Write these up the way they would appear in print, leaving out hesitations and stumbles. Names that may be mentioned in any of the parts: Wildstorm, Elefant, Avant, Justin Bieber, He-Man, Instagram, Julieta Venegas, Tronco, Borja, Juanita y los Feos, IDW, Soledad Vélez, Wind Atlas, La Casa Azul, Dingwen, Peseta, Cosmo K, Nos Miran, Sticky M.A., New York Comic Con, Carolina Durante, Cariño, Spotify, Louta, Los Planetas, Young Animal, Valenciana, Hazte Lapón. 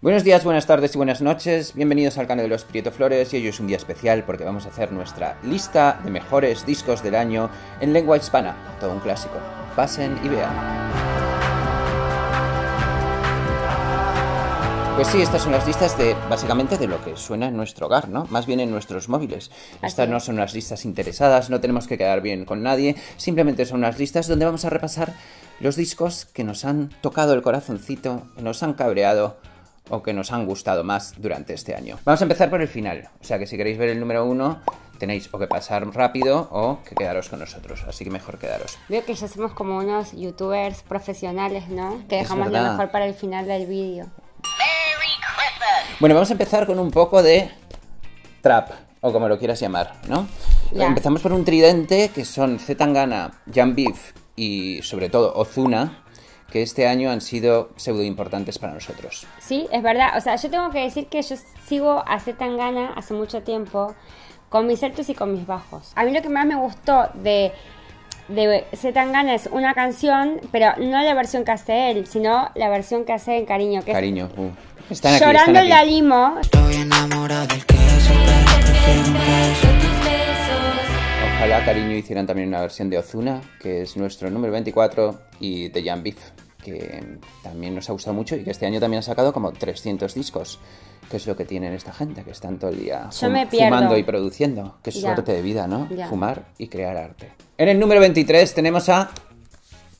Buenos días, buenas tardes y buenas noches, bienvenidos al canal de Los Prieto Flores y hoy es un día especial porque vamos a hacer nuestra lista de mejores discos del año en lengua hispana, todo un clásico. Pasen y vean. Pues sí, estas son las listas de, básicamente, de lo que suena en nuestro hogar, ¿no? Más bien en nuestros móviles. Estas no son unas listas interesadas, no tenemos que quedar bien con nadie, simplemente son unas listas donde vamos a repasar los discos que nos han tocado el corazoncito, que nos han cabreado o que nos han gustado más durante este año. Vamos a empezar por el final, o sea que si queréis ver el número 1 tenéis o que pasar rápido o que quedaros con nosotros, así que mejor quedaros. Veo que ya somos como unos youtubers profesionales, ¿no? Que dejamos lo mejor para el final del vídeo. Bueno, vamos a empezar con un poco de trap, o como lo quieras llamar, ¿no? Yeah. Empezamos por un tridente que son C. Tangana, Yung Beef y sobre todo Ozuna, que este año han sido pseudo importantes para nosotros. Sí, es verdad. O sea, yo tengo que decir que yo sigo a C. Tangana hace mucho tiempo, con mis altos y con mis bajos. A mí lo que más me gustó de C. Tangana es una canción, pero no la versión que hace él, sino la versión que hace en Cariño. Que Cariño, es están aquí, llorando en la limo. Estoy enamorado del que ojalá Cariño hicieran también una versión de Ozuna, que es nuestro número 24, y de Yung Beef, que también nos ha gustado mucho y que este año también ha sacado como 300 discos, que es lo que tienen esta gente, que están todo el día fumando y produciendo. Qué suerte de vida, ¿no? Ya. Fumar y crear arte. En el número 23 tenemos a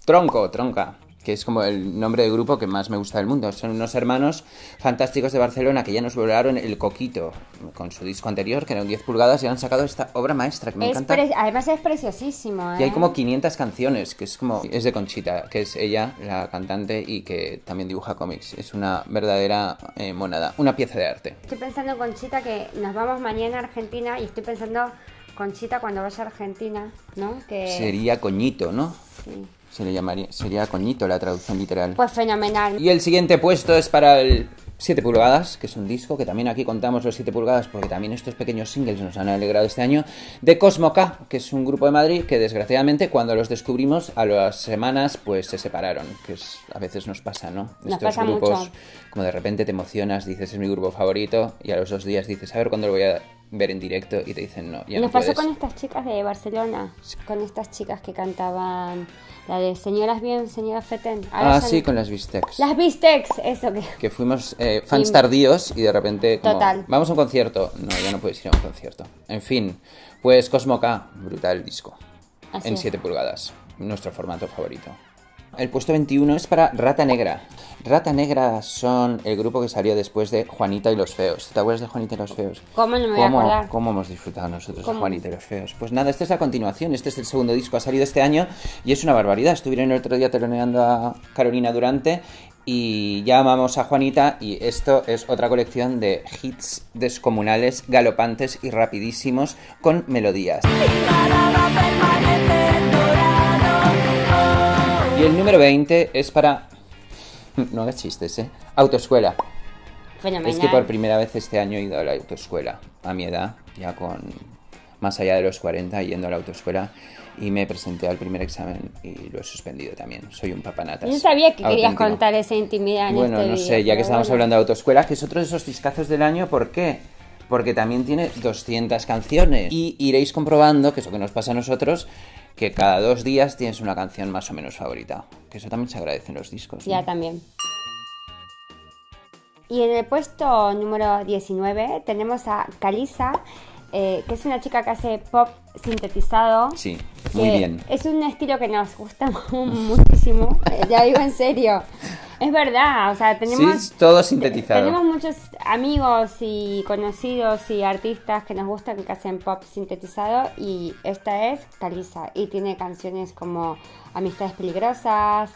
Tronco, Tronca, que es como el nombre de grupo que más me gusta del mundo. Son unos hermanos fantásticos de Barcelona que ya nos volaron el coquito con su disco anterior, que eran 10 pulgadas, y han sacado esta obra maestra que me encanta. Además es preciosísimo, ¿eh? Y hay como 500 canciones, que es como... Es de Conchita, que es ella, la cantante, y que también dibuja cómics. Es una verdadera monada, una pieza de arte. Estoy pensando, Conchita, que nos vamos mañana a Argentina, y estoy pensando, Conchita, cuando vaya a Argentina, ¿no? Que... Sería coñito, ¿no? Sí. Se le llamaría, sería coñito la traducción literal. Pues fenomenal. Y el siguiente puesto es para el 7 pulgadas, que es un disco que también aquí contamos los 7 pulgadas porque también estos pequeños singles nos han alegrado este año, de Cosmo K, que es un grupo de Madrid que desgraciadamente cuando los descubrimos a las semanas pues se separaron, que es, a veces nos pasa, ¿no? Nos estos pasa grupos, mucho. Como de repente te emocionas, dices es mi grupo favorito y a los 2 días dices a ver cuándo lo voy a ver en directo y te dicen no, ya no puedes. Nos pasó con estas chicas de Barcelona, con estas chicas que cantaban... La de Señoras Bien, Señoras Feten. Ahora ah, sí, con las Bistecs. Las Bistecs, eso que... Que fuimos fans tardíos y de repente... Como, total. Vamos a un concierto. No, ya no puedes ir a un concierto. En fin, pues Cosmo K, brutal disco. Así en es. 7 pulgadas, nuestro formato favorito. El puesto 21 es para Rata Negra. Rata Negra son el grupo que salió después de Juanita y los Feos. ¿Te acuerdas de Juanita y los Feos? ¿Cómo no me voy a acordar? ¿Cómo hemos disfrutado nosotros de Juanita y los Feos? Pues nada, esta es la continuación, este es el segundo disco, ha salido este año y es una barbaridad. Estuvieron el otro día teloneando a Carolina Durante y ya amamos a Juanita y esto es otra colección de hits descomunales, galopantes y rapidísimos con melodías. Y el número 20 es para... No hagas chistes, ¿eh? Autoescuela. Fenomenal. Es que por primera vez este año he ido a la autoescuela. A mi edad, ya con... Más allá de los 40, yendo a la autoescuela. Y me presenté al primer examen y lo he suspendido también. Soy un papanatas. Yo sabía que auténtico. Querías contar esa intimidad en bueno, este no sé, ya que estamos hablando de autoescuela, que es otro de esos discazos del año, ¿por qué? Porque también tiene 200 canciones. Y iréis comprobando, que es lo que nos pasa a nosotros, que cada 2 días tienes una canción más o menos favorita. Que eso también se agradece en los discos. Ya, ¿no? También. Y en el puesto número 19 tenemos a Caliza, que es una chica que hace pop sintetizado. Sí, muy bien. Es un estilo que nos gusta muchísimo. Ya digo en serio. Es verdad, o sea, tenemos... Sí, todo sintetizado. Tenemos muchos amigos y conocidos y artistas que nos gustan que hacen pop sintetizado y esta es Caliza y tiene canciones como Amistades Peligrosas,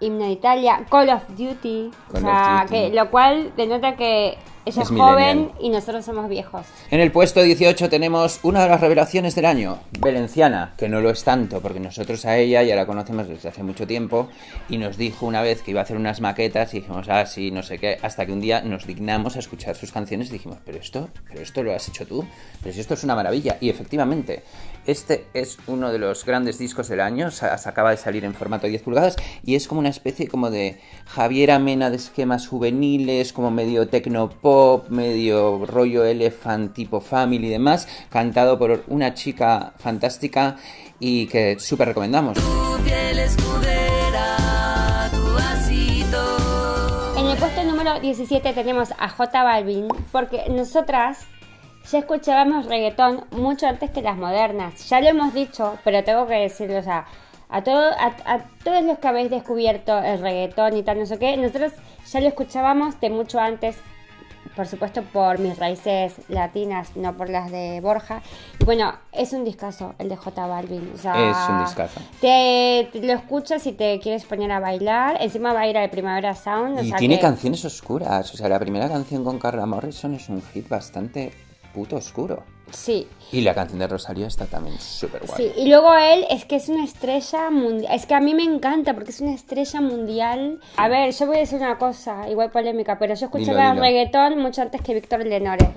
Himno de Italia, Call of Duty, o sea, que, lo cual denota que Ella es joven y nosotros somos viejos. En el puesto 18 tenemos una de las revelaciones del año, Valenciana, que no lo es tanto porque nosotros a ella ya la conocemos desde hace mucho tiempo y nos dijo una vez que iba a hacer unas maquetas y dijimos, ah, sí, no sé qué, hasta que un día nos dignamos a escuchar sus canciones y dijimos, pero esto lo has hecho tú, pero si esto es una maravilla. Y efectivamente, este es uno de los grandes discos del año, se acaba de salir en formato 10 pulgadas y es como una especie como de Javiera Mena de esquemas juveniles, como medio tecnopop, medio rollo Elephant tipo family y demás, cantado por una chica fantástica y que súper recomendamos. En el puesto número 17 tenemos a J Balvin, porque nosotras ya escuchábamos reggaetón mucho antes que las modernas, ya lo hemos dicho, pero tengo que decirlo ya. A todos los que habéis descubierto el reggaetón y tal, no sé qué, nosotros ya lo escuchábamos de mucho antes. Por supuesto, por mis raíces latinas, no por las de Borja. Y bueno, es un discazo el de J Balvin. O sea, es un discazo. Te lo escuchas y te quieres poner a bailar. Encima va a ir al Primavera Sound. Y o sea tiene que... canciones oscuras. O sea, la primera canción con Carla Morrison es un hit bastante puto oscuro. Sí. Y la canción de Rosalía está también súper guay. Sí, y luego él es que es una estrella mundial. Es que a mí me encanta porque es una estrella mundial. A ver, yo voy a decir una cosa, igual polémica, pero yo escuchaba reggaetón mucho antes que Víctor Lenore.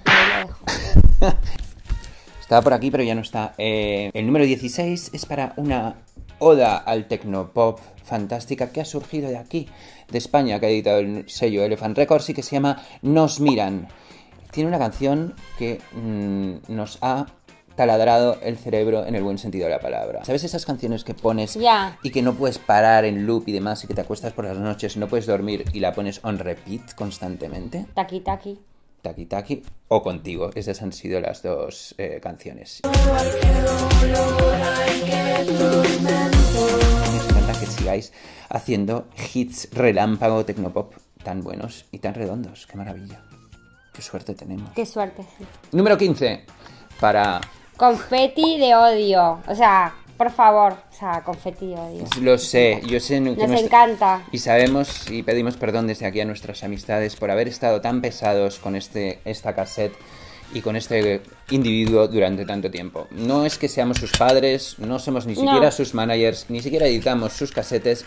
Estaba por aquí, pero ya no está. El número 16 es para una oda al tecnopop fantástica que ha surgido de aquí, de España, que ha editado el sello Elephant Records y que se llama Nos Miran. Tiene una canción que nos ha taladrado el cerebro en el buen sentido de la palabra. ¿Sabes esas canciones que pones y que no puedes parar en loop y demás y que te acuestas por las noches y no puedes dormir y la pones on repeat constantemente? Taki Taki. Taki Taki o Contigo. Esas han sido las dos canciones. Me encanta que sigáis haciendo hits relámpago tecnopop tan buenos y tan redondos. ¡Qué maravilla! Qué suerte tenemos. Qué suerte, sí. Número 15. Para... Confeti de odio. O sea, por favor. O sea, confeti de odio. Lo sé. Yo sé que nos encanta. Y sabemos y pedimos perdón desde aquí a nuestras amistades por haber estado tan pesados con esta cassette y con este individuo durante tanto tiempo. No es que seamos sus padres, no somos ni siquiera sus managers, ni siquiera editamos sus casetes,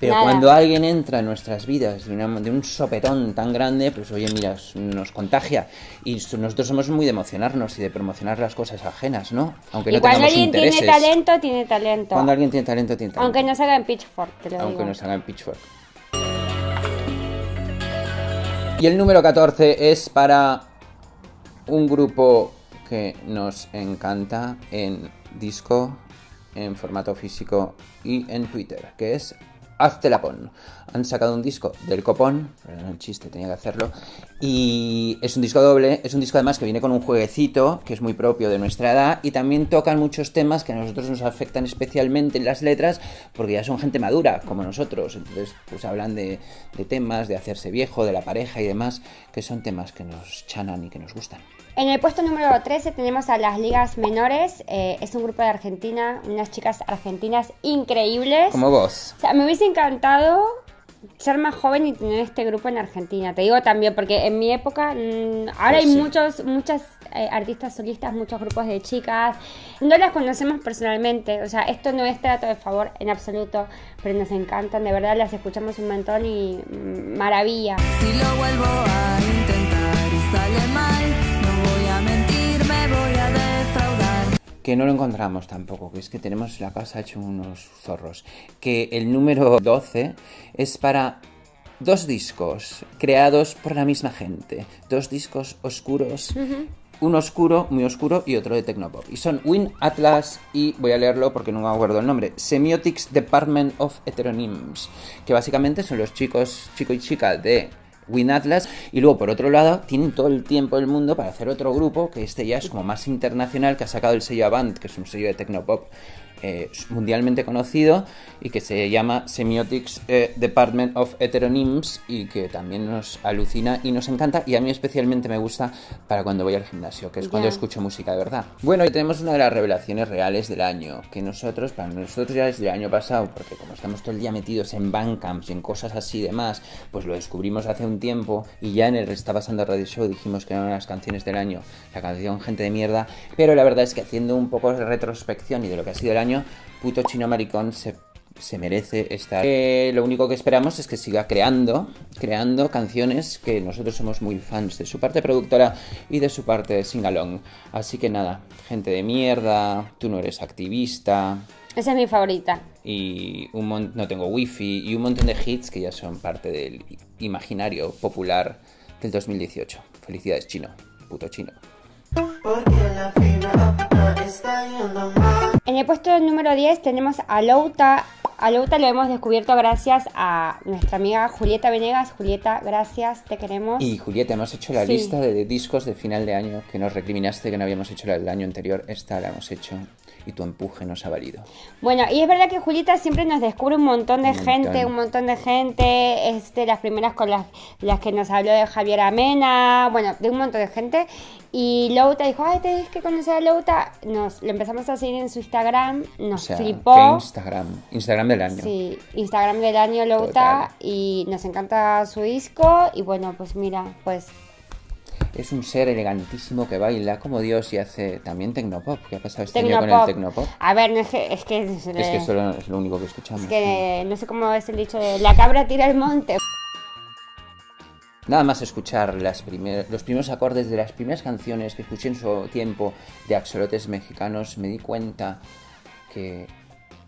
pero cuando alguien entra en nuestras vidas de un sopetón tan grande, pues oye, mira, nos contagia. Y nosotros somos muy de emocionarnos y de promocionar las cosas ajenas, ¿no? Aunque no tengamos intereses. Cuando alguien tiene talento, tiene talento. Cuando alguien tiene talento, tiene talento. Aunque nos haga en Pitchfork, te lo digo. Aunque nos haga en Pitchfork. Y el número 14 es para... un grupo que nos encanta en disco, en formato físico y en Twitter, que es Hazte Lapón. Han sacado un disco del copón, perdón el chiste, tenía que hacerlo, y es un disco doble, es un disco además que viene con un jueguecito que es muy propio de nuestra edad y también tocan muchos temas que a nosotros nos afectan especialmente en las letras porque ya son gente madura como nosotros, entonces pues hablan de temas, de hacerse viejo, de la pareja y demás, que son temas que nos chanan y que nos gustan. En el puesto número 13 tenemos a Las Ligas Menores, es un grupo de Argentina, unas chicas argentinas increíbles. Como vos. O sea, me hubiese encantado ser más joven y tener este grupo en Argentina, te digo también, porque en mi época, ahora hay muchas artistas solistas, muchos grupos de chicas, no las conocemos personalmente, o sea, esto no es trato de favor en absoluto, pero nos encantan, de verdad las escuchamos un montón y maravilla. Si lo vuelvo a intentar y sale mal... que no lo encontramos tampoco, que es que tenemos la casa hecho unos zorros. Que el número 12 es para dos discos creados por la misma gente. Dos discos oscuros, uno oscuro, muy oscuro, y otro de tecnopop. Y son Wind Atlas y, voy a leerlo porque no me acuerdo el nombre, Semiotics Department of Heteronyms, que básicamente son los chico y chica de... Wind Atlas, y luego por otro lado tienen todo el tiempo del mundo para hacer otro grupo que este ya es como más internacional, que ha sacado el sello Avant, que es un sello de tecnopop mundialmente conocido y que se llama Semiotics Department of Heteronyms y que también nos alucina y nos encanta, y a mí especialmente me gusta para cuando voy al gimnasio, que es cuando escucho música de verdad. Bueno, y tenemos una de las revelaciones reales del año, que nosotros, para nosotros ya desde el año pasado, porque como estamos todo el día metidos en Bandcamps y en cosas así y demás, pues lo descubrimos hace un tiempo y ya en el Está Pasando Radio Show dijimos que eran las canciones del año, la canción Gente de Mierda, pero la verdad es que haciendo un poco de retrospección y de lo que ha sido el año, Puto Chino Maricón se merece estar. Lo único que esperamos es que siga creando canciones, que nosotros somos muy fans de su parte productora y de su parte singalong. Así que nada, Gente de Mierda, Tú no eres activista. Esa es mi favorita. Y No tengo wifi y un montón de hits que ya son parte del imaginario popular del 2018. Felicidades, Chino, puto Chino. En el puesto número 10 tenemos a Louta. A Louta lo hemos descubierto gracias a nuestra amiga Julieta Venegas. Julieta, gracias, te queremos. Y Julieta, hemos hecho la lista de discos de final de año que nos recriminaste que no habíamos hecho el año anterior. Esta la hemos hecho y tu empuje nos ha valido. Bueno, y es verdad que Julieta siempre nos descubre un montón de gente. Las primeras con las que nos habló de Javiera Mena, bueno, de un montón de gente. Y Louta dijo, ay, tenéis que conocer a Louta. Lo empezamos a seguir en su Instagram, nos flipó. ¿Qué Instagram? Instagram del año. Sí, Instagram del año Louta, y nos encanta su disco. Y bueno, pues mira, pues... Es un ser elegantísimo que baila como Dios y hace también tecnopop. ¿Qué ha pasado este año con el tecnopop? A ver, no es que... Es que solo es lo único que escuchamos. Es que no sé cómo es el dicho de la cabra tira al monte. Nada más escuchar los primeros acordes de las primeras canciones que escuché en su tiempo de Axolotes Mexicanos, me di cuenta que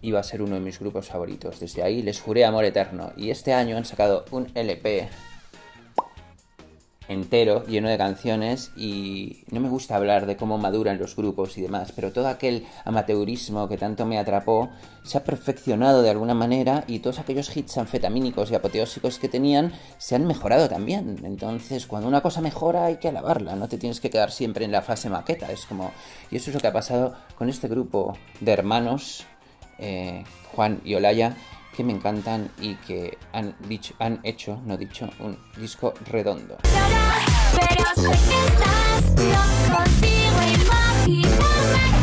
iba a ser uno de mis grupos favoritos. Desde ahí les juré amor eterno. Y este año han sacado un LP... entero, lleno de canciones, y no me gusta hablar de cómo maduran los grupos y demás, pero todo aquel amateurismo que tanto me atrapó se ha perfeccionado de alguna manera, y todos aquellos hits anfetamínicos y apoteósicos que tenían se han mejorado también. Entonces, cuando una cosa mejora hay que alabarla, no te tienes que quedar siempre en la fase maqueta. Es como... Y eso es lo que ha pasado con este grupo de hermanos, Juan y Olaya, que me encantan y que han hecho un disco redondo.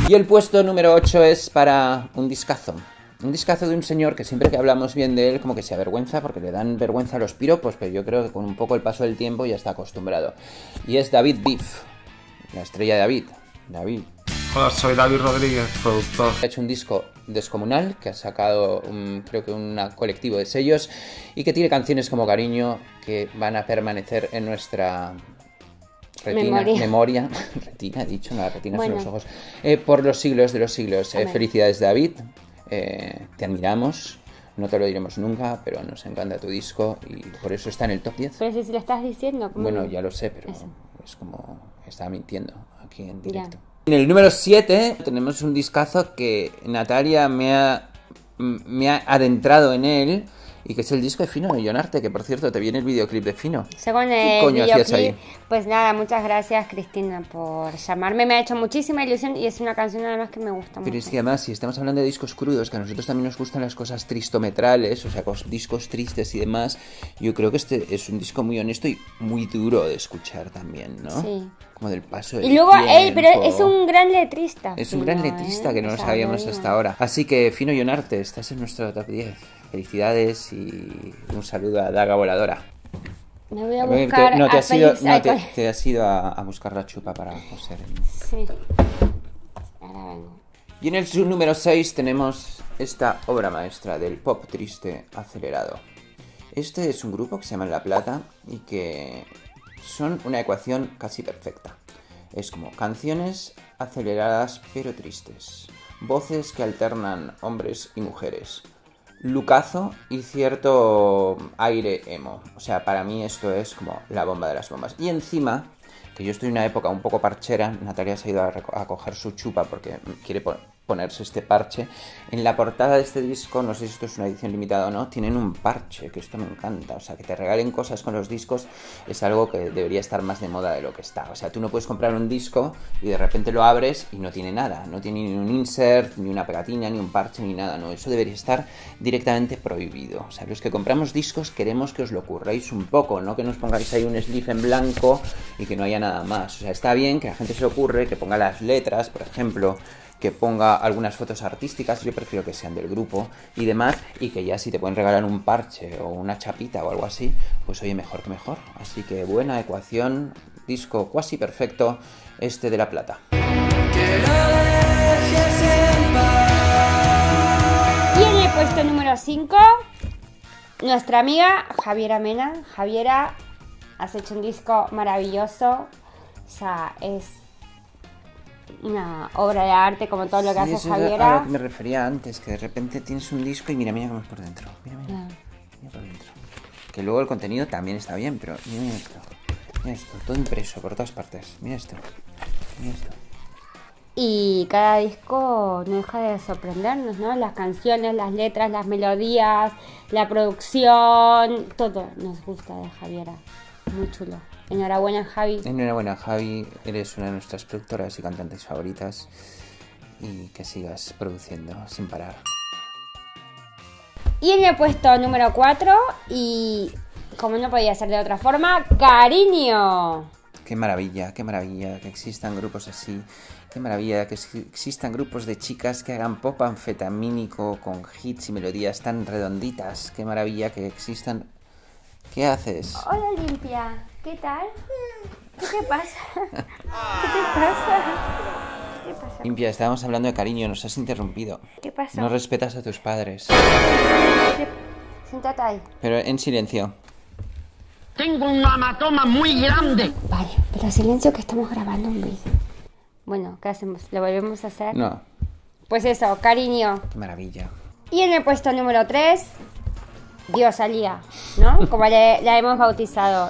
Y el puesto número 8 es para un discazo. Un discazo de un señor que siempre que hablamos bien de él como que se avergüenza, porque le dan vergüenza a los piropos, pero yo creo que con un poco el paso del tiempo ya está acostumbrado. Y es David Beef, la estrella de David. Hola, soy David Rodríguez, productor. Ha hecho un disco descomunal que ha sacado creo que un colectivo de sellos y que tiene canciones como Cariño que van a permanecer en nuestra memoria. Retina, he dicho, no, la retina bueno. Son los ojos. Por los siglos de los siglos. Felicidades, David. Te admiramos. No te lo diremos nunca, pero nos encanta tu disco y por eso está en el top 10. Pero si lo estás diciendo. Bueno, ya lo sé, pero eso. Es como estaba mintiendo aquí en directo. Ya. En el número 7 tenemos un discazo que Natalia me ha adentrado en él y que es el disco de Fino Millonarte, que por cierto te viene el videoclip de Fino. Según el coño videoclip, ahí? Pues nada, muchas gracias Cristina por llamarme, me ha hecho muchísima ilusión y es una canción además que me gusta mucho. Pero es que además si estamos hablando de discos crudos, que a nosotros también nos gustan las cosas tristometrales, o sea, discos tristes y demás, yo creo que este es un disco muy honesto y muy duro de escuchar también, ¿no? Sí. Como del paso del tiempo. Él, pero es un gran letrista. Es un gran letrista que no lo sabíamos hasta ahora. Así que Fino Millonarte, estás en nuestro top 10. Felicidades y un saludo a Daga Voladora. Me voy a buscar te has ido a buscar la chupa para coser. Sí. Y en el número 6 tenemos esta obra maestra del pop triste acelerado. Este es un grupo que se llama La Plata y que... son una ecuación casi perfecta. Es como canciones aceleradas pero tristes. Voces que alternan hombres y mujeres. Lucazo y cierto aire emo. O sea, para mí esto es como la bomba de las bombas. Y encima, que yo estoy en una época un poco parchera, Natalia se ha ido a coger su chupa porque quiere ponerse este parche. En la portada de este disco, no sé si esto es una edición limitada o no, tienen un parche, que esto me encanta. O sea, que te regalen cosas con los discos es algo que debería estar más de moda de lo que está. O sea, tú no puedes comprar un disco y de repente lo abres y no tiene nada. No tiene ni un insert, ni una pegatina, ni un parche, ni nada. No, eso debería estar directamente prohibido. O sea, los que compramos discos queremos que os lo curréis un poco, no que nos pongáis ahí un sleeve en blanco y que no haya nada más. O sea, está bien que a la gente se le ocurre que ponga las letras, por ejemplo, que ponga algunas fotos artísticas, yo prefiero que sean del grupo y demás, y que ya si te pueden regalar un parche o una chapita o algo así, pues oye, mejor que mejor. Así que buena ecuación, disco cuasi perfecto, este de La Plata. Y en el puesto número 5, nuestra amiga Javiera Mena. Javiera, has hecho un disco maravilloso, o sea, es una obra de arte como todo lo que hace Javiera. A lo que me refería antes, que de repente tienes un disco y mira, mira cómo es por dentro. Mira, mira, mira por dentro. Que luego el contenido también está bien, pero mira, mira esto. Mira esto, todo impreso por todas partes. Mira esto. Mira esto. Y cada disco no deja de sorprendernos, ¿no? Las canciones, las letras, las melodías, la producción, todo nos gusta de Javiera. Muy chulo. Enhorabuena, Javi. Enhorabuena, Javi. Eres una de nuestras productoras y cantantes favoritas. Y que sigas produciendo sin parar. Y en el puesto número 4, y como no podía ser de otra forma, Cariño. Qué maravilla que existan grupos así. Qué maravilla que existan grupos de chicas que hagan pop anfetamínico con hits y melodías tan redonditas. Qué maravilla que existan... ¿Qué haces? Hola, Limpia. ¿Qué tal? ¿Qué te pasa? ¿Qué te pasa? ¿Qué pasa? Limpia, estábamos hablando de Cariño, nos has interrumpido. ¿Qué pasa? No respetas a tus padres. Siéntate ahí. Pero en silencio. Tengo un mamatoma muy grande. Vale, pero silencio que estamos grabando un vídeo. Bueno, ¿qué hacemos? ¿Lo volvemos a hacer? No. Pues eso, Cariño. Qué maravilla. Y en el puesto número 3... Rosalía, ¿no? Como la hemos bautizado.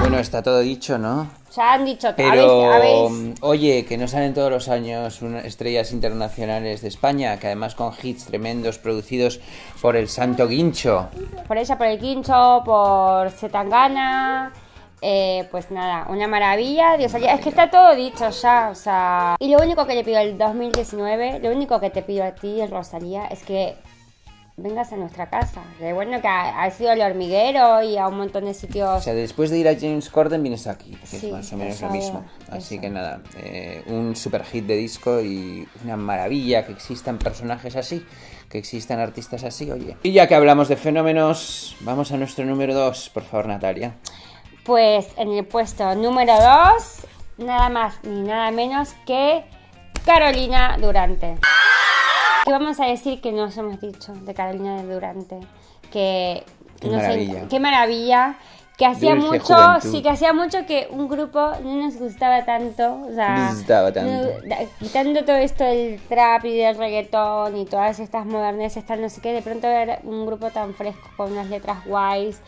Bueno, está todo dicho, ¿no? Ya han dicho, pero, ¿habéis? Oye, que no salen todos los años estrellas internacionales de España, que además con hits tremendos producidos por el santo Guincho. Por ella, por el Guincho, por C. Tangana... pues nada, una maravilla, Dios, maravilla. Es que está todo dicho ya, o sea... Y lo único que le pido al 2019, lo único que te pido a ti, Rosalía, es que... vengas a nuestra casa. De bueno que ha sido El Hormiguero y a un montón de sitios. O sea, después de ir a James Corden vienes aquí, que sí, es más o menos lo mismo. Así que nada, un super hit de disco y una maravilla que existan personajes así, que existan artistas así, oye. Y ya que hablamos de fenómenos, vamos a nuestro número 2, por favor, Natalia. Pues en el puesto número 2, nada más ni nada menos que Carolina Durante. Que vamos a decir que nos hemos dicho de Carolina Durante, que qué maravilla, que hacía mucho, sí, que hacía mucho que un grupo no nos gustaba tanto, o sea, quitando todo esto del trap y del reggaetón y todas estas moderneces, tal no sé qué, de pronto ver un grupo tan fresco con unas letras guays,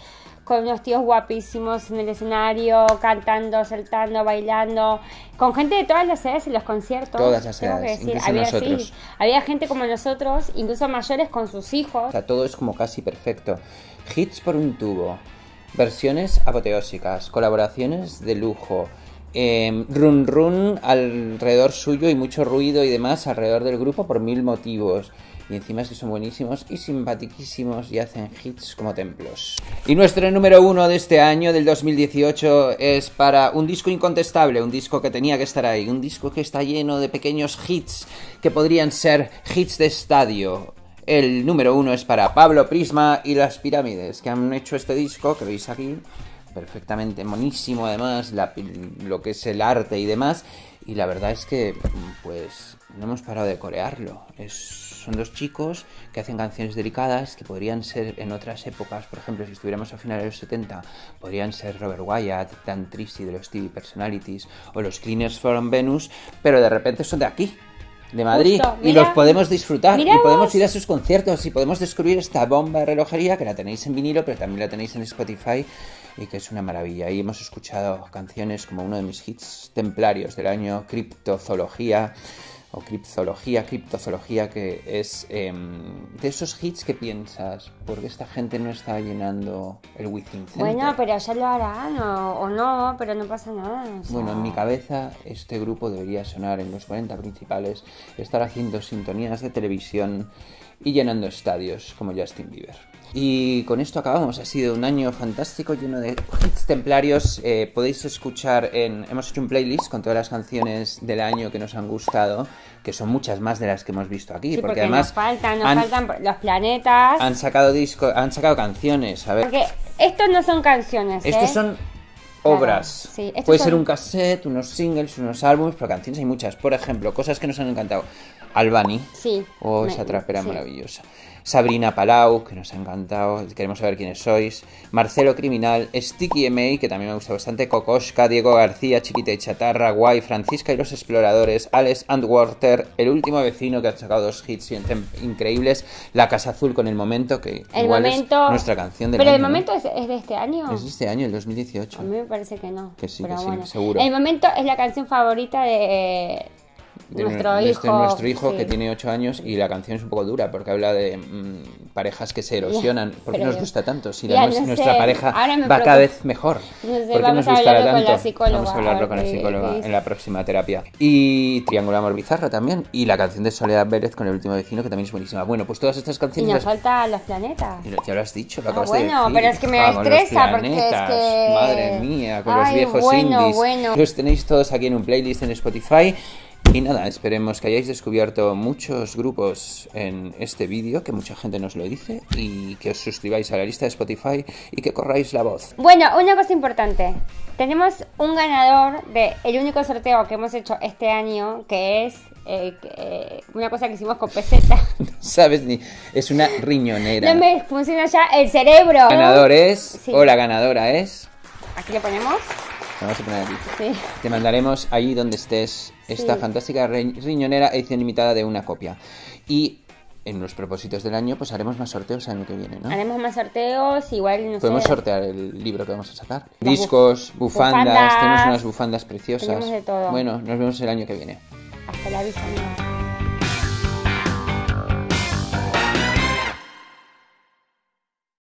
con unos tíos guapísimos en el escenario, cantando, saltando, bailando, con gente de todas las edades en los conciertos. Todas las edades, decir, incluso nosotros. Sí, había gente como nosotros, incluso mayores con sus hijos. O sea, todo es como casi perfecto. Hits por un tubo, versiones apoteósicas, colaboraciones de lujo, run run alrededor suyo y mucho ruido y demás alrededor del grupo por mil motivos. Y encima es que son buenísimos y simpaticísimos y hacen hits como templos. Y nuestro número 1 de este año, del 2018, es para un disco incontestable, un disco que tenía que estar ahí, un disco que está lleno de pequeños hits que podrían ser hits de estadio. El número 1 es para Pablo Prisma y Las Pirámides, que han hecho este disco, que veis aquí, perfectamente monísimo además, lo que es el arte y demás. Y la verdad es que, pues, no hemos parado de corearlo. Son dos chicos que hacen canciones delicadas que podrían ser en otras épocas, por ejemplo, si estuviéramos a finales de los 70, podrían ser Robert Wyatt, Dan Trisi de los TV Personalities o los Cleaners from Venus, pero de repente son de aquí, de Madrid. Justo, mira, y los podemos disfrutar, miramos. Y podemos ir a sus conciertos y podemos descubrir esta bomba de relojería que la tenéis en vinilo, pero también la tenéis en Spotify y que es una maravilla. Y hemos escuchado canciones como uno de mis hits templarios del año, Criptozoología, o criptozoología, que es de esos hits que piensas, ¿por qué esta gente no está llenando el Within Center? Bueno, pero ya lo harán o no, pero no pasa nada. O sea... Bueno, en mi cabeza este grupo debería sonar en los 40 principales, estar haciendo sintonías de televisión y llenando estadios como Justin Bieber. Y con esto acabamos. Ha sido un año fantástico, lleno de hits templarios. Podéis escuchar en... Hemos hecho un playlist con todas las canciones del año que nos han gustado, que son muchas más de las que hemos visto aquí. Sí, porque además nos faltan Los Planetas. Han sacado discos, han sacado canciones, a ver. Porque estos no son canciones, estos son obras. Claro, sí, puede ser un cassette, unos singles, unos álbumes, pero canciones hay muchas. Por ejemplo, cosas que nos han encantado. Albani, sí, esa trapera maravillosa. Sabrina Palau, que nos ha encantado, queremos saber quiénes sois. Marcelo Criminal, Sticky M.A., que también me gusta bastante. Kokoschka, Diego García, Chiquita y Chatarra, Guay, Francisca y los Exploradores, Alex and Water, El Último Vecino, que ha sacado dos hits increíbles. La Casa Azul con El Momento, que es nuestra canción del año. ¿Pero El Momento es de este año? Es de este año, el 2018. A mí me parece que no. Que sí, pero que bueno, sí, seguro. El Momento es la canción favorita de nuestro hijo, sí, que tiene 8 años, y la canción es un poco dura porque habla de parejas que se erosionan. ¿Por qué nos gusta tanto? Si nuestra pareja va cada vez mejor. No sé, ¿por qué nos gustará tanto? Vamos a hablarlo con la psicóloga en la próxima terapia. Y Triángulo Amor Bizarra también. Y la canción de Soledad Vélez con El Último Vecino, que también es buenísima. Bueno, pues todas estas canciones... Y nos falta Los Planetas. Ya lo has dicho, lo acabas de decir. Pero es que me estresa porque es que... Madre mía, con los viejos indies. Los tenéis todos aquí en un playlist en Spotify. Y nada, esperemos que hayáis descubierto muchos grupos en este vídeo, que mucha gente nos lo dice, y que os suscribáis a la lista de Spotify y que corráis la voz. Bueno, una cosa importante. Tenemos un ganador de el único sorteo que hemos hecho este año, que es una cosa que hicimos con peseta. No sabes ni... Es una riñonera. No me funciona ya el cerebro. El ganador es... Sí. O la ganadora es... Aquí le ponemos... Vamos a poner aquí. Sí. Te mandaremos allí donde estés esta fantástica riñonera edición limitada de una copia. Y en los propósitos del año, pues haremos más sorteos el año que viene, ¿no? Haremos más sorteos, igual no podemos sortear el libro que vamos a sacar. Discos, bufandas, tenemos unas bufandas preciosas. Tenemos de todo. Bueno, nos vemos el año que viene. Hasta la vista, amiga.